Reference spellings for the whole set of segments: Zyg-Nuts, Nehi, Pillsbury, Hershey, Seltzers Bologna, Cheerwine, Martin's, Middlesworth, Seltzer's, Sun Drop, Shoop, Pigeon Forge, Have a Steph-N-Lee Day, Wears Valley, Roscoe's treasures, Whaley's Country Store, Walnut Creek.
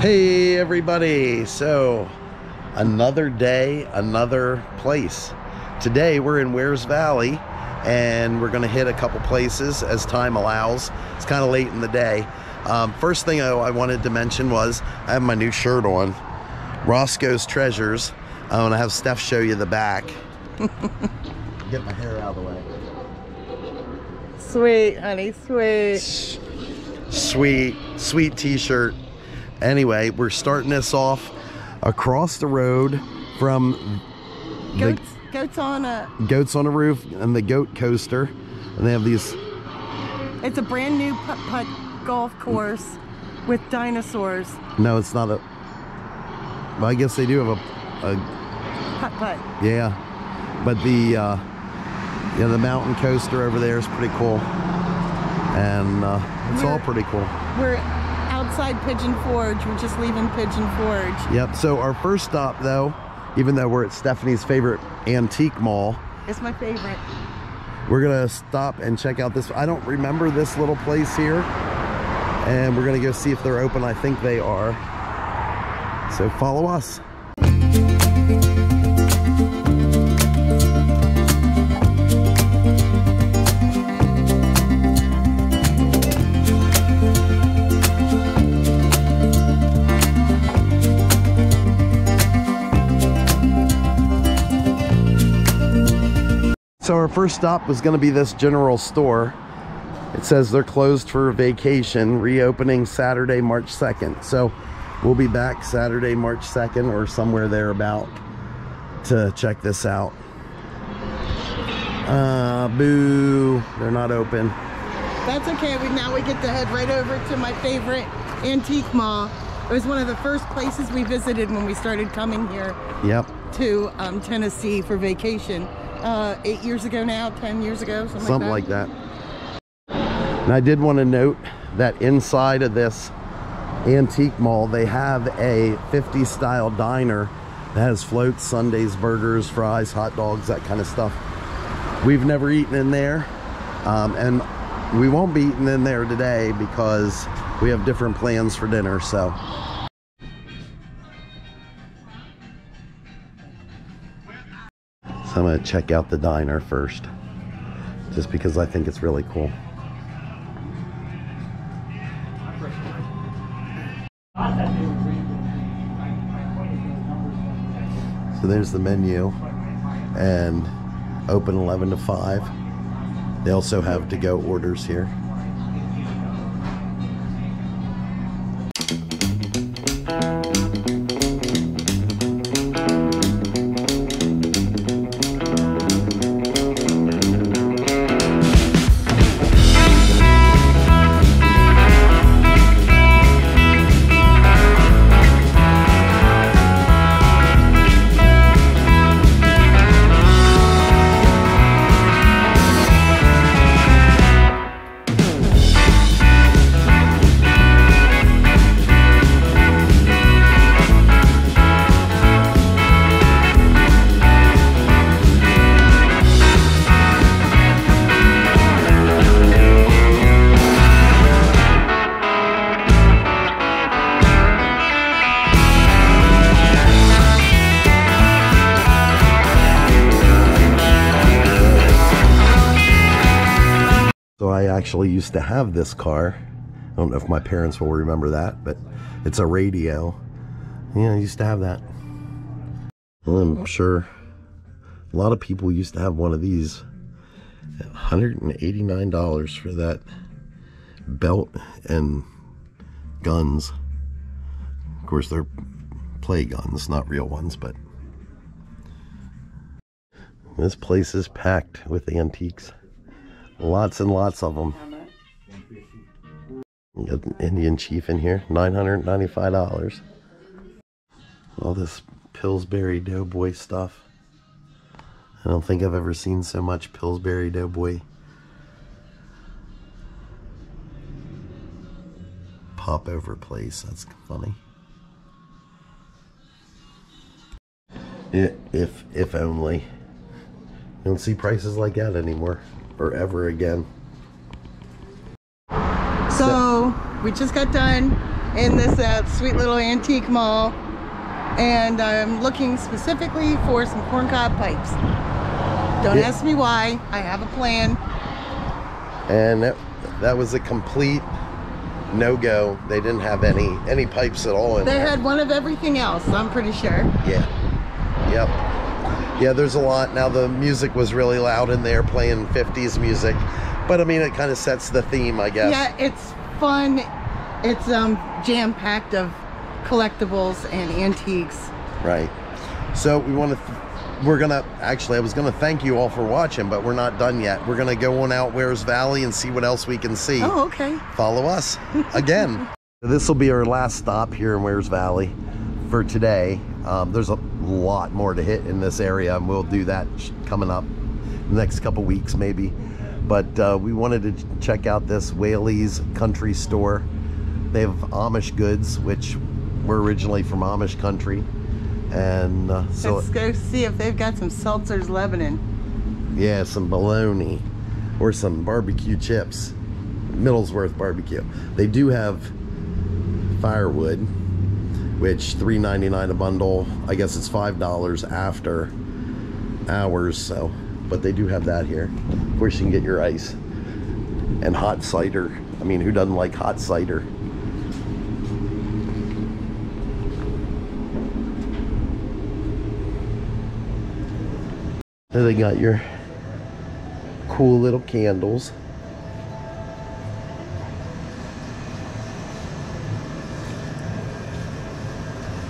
Hey everybody, so another day, another place. Today we're in Wears Valley and we're gonna hit a couple places as time allows. It's kind of late in the day. First thing I wanted to mention was I have my new shirt on, Roscoe's Treasures. I'm gonna have Steph show you the back. Get my hair out of the way. Sweet, honey, sweet. Sweet t-shirt. Anyway, we're starting this off across the road from Goats on a Roof and the Goat Coaster, and they have these. It's a brand new putt-putt golf course with dinosaurs. No, it's not a. Well, I guess they do have a putt-putt. Yeah, but the the mountain coaster over there is pretty cool, and it's all pretty cool. We're outside Pigeon Forge. We're just leaving Pigeon Forge. Yep. So our first stop, though, even though we're at Stephanie's favorite antique mall, it's my favorite. We're gonna stop and check out this. I don't remember this little place here, and we're gonna go see if they're open. I think they are. So follow us. So our first stop was gonna be this general store. It says they're closed for vacation, reopening Saturday, March 2nd. So we'll be back Saturday, March 2nd or somewhere thereabout to check this out. Boo, they're not open. That's okay, now we get to head right over to my favorite antique mall. It was one of the first places we visited when we started coming here to Tennessee for vacation. 8 years ago now, 10 years ago, something like that. And I did want to note that inside of this antique mall, they have a 50s style diner that has floats, sundaes, burgers, fries, hot dogs, that kind of stuff. We've never eaten in there, and we won't be eating in there today because we have different plans for dinner. So I'm going to check out the diner first, just because I think it's really cool. So there's the menu, and open 11 to 5. They also have to-go orders here. Actually used to have this car. I don't know if my parents will remember that, but it's a radio. Yeah, I used to have that. Well, I'm sure a lot of people used to have one of these. $189 for that belt and guns. Of course, they're play guns, not real ones, but this place is packed with antiques. Lots and lots of them. We got an Indian chief in here, $995. All this Pillsbury Doughboy stuff. I don't think I've ever seen so much Pillsbury Doughboy popover place. That's funny. If only. You don't see prices like that anymore. Or ever again. So we just got done in this sweet little antique mall, and I'm looking specifically for some corncob pipes. Don't ask me why. I have a plan. And that was a complete no-go. They didn't have any pipes at all in there. They had one of everything else, I'm pretty sure. Yeah. Yep. Yeah, there's a lot. Now the music was really loud in there, playing 50s music, but I mean it kind of sets the theme, I guess. Yeah, it's fun. It's jam-packed of collectibles and antiques. Right. So we want to I was gonna thank you all for watching, but we're not done yet. We're gonna go on out Wears Valley and see what else we can see. Oh, okay. Follow us again. This will be our last stop here in Wears Valley for today. There's a lot more to hit in this area, and we'll do that coming up in the next couple weeks maybe, but we wanted to check out this Whaley's Country Store. They have Amish goods, which were originally from Amish country, and so let's go see if they've got some Seltzer's Lebanon. Yeah, some bologna or some barbecue chips. Middlesworth barbecue. They do have firewood, which $3.99 a bundle. I guess it's $5 after hours, so, but they do have that here. Of course you can get your ice and hot cider. I mean, who doesn't like hot cider? So they got your cool little candles.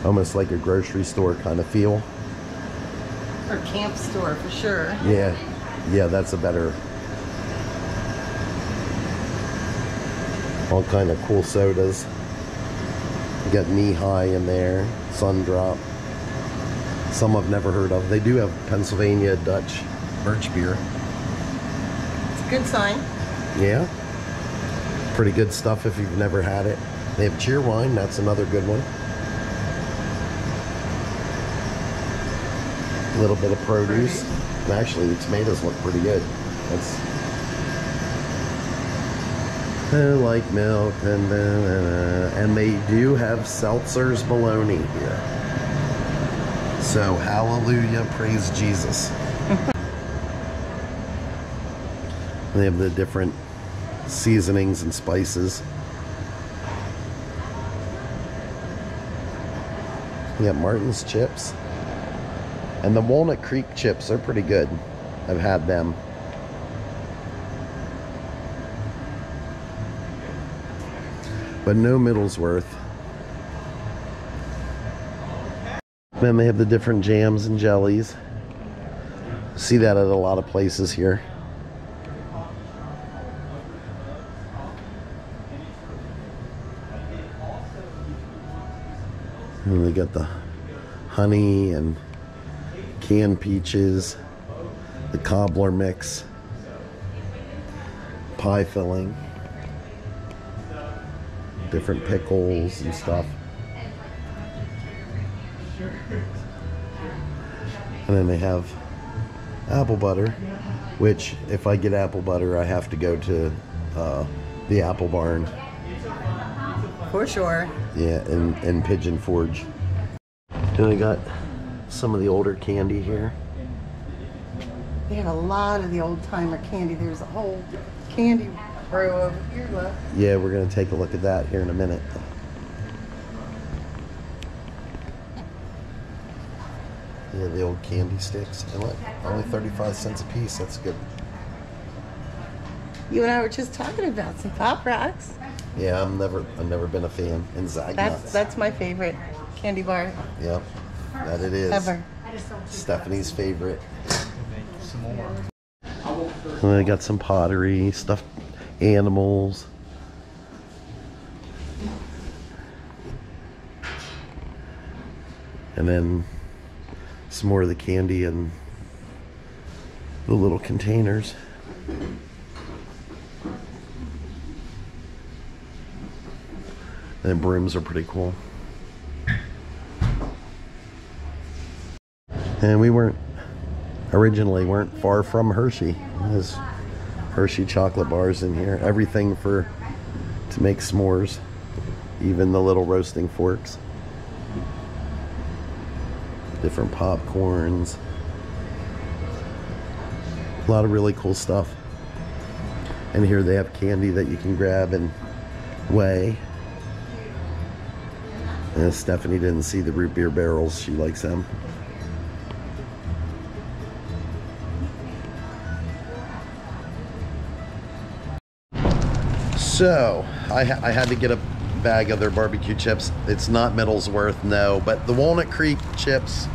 Almost like a grocery store kind of feel. Or camp store for sure. Yeah, yeah, that's a better. All kind of cool sodas. You got Nehi in there, Sun Drop. Some I've never heard of. They do have Pennsylvania Dutch birch beer. It's a good sign. Yeah. Pretty good stuff if you've never had it. They have Cheerwine. That's another good one. A little bit of produce, and actually the tomatoes look pretty good. That's like milk, and they do have Seltzer's Bologna here, so hallelujah, praise Jesus. They have the different seasonings and spices. Yeah, Martin's chips. And the Walnut Creek chips are pretty good. I've had them. But no Middlesworth. Then they have the different jams and jellies. See that at a lot of places here. And they got the honey and canned peaches, the cobbler mix, pie filling, different pickles and stuff. And then they have apple butter, which if I get apple butter, I have to go to the Apple Barn. For sure. Yeah, and Pigeon Forge. And I got some of the older candy here. They have a lot of the old timer candy. There's a whole candy row over here left. Yeah, we're going to take a look at that here in a minute. Yeah, the old candy sticks. And look, only 35 cents a piece. That's good. You and I were just talking about some Pop Rocks. Yeah, I've never been a fan. And Zyg-Nuts. That's my favorite candy bar. Yeah. That it is. Ever. Stephanie's favorite. Some more. And then I got some pottery, stuffed animals. And then some more of the candy in the little containers. And the brooms are pretty cool. And we weren't far from Hershey. There's Hershey chocolate bars in here. Everything to make s'mores. even the little roasting forks, different popcorns, a lot of really cool stuff. And here they have candy that you can grab and weigh. And Stephanie didn't see the root beer barrels, she likes them. So, I had to get a bag of their barbecue chips. It's not Middlesworth, no, but the Walnut Creek chips,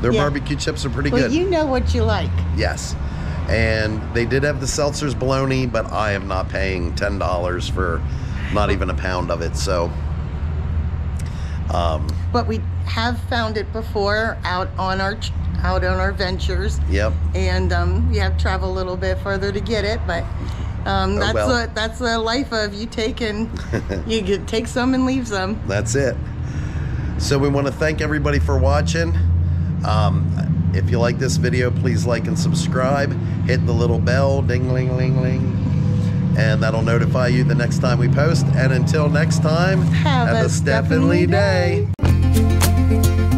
their barbecue chips are pretty good. Well, you know what you like. Yes. And they did have the Seltzer's Bologna, but I am not paying $10 for not even a pound of it, so. But we have found it before out on our ventures. Yep. And you have to travel a little bit further to get it, but that's the life of you taking. You can take some and leave some. That's it. So we want to thank everybody for watching. If you like this video, please like and subscribe. Hit the little bell, ding, ling, ling, ling, and that'll notify you the next time we post. And until next time, have a Steph-N-Lee Day.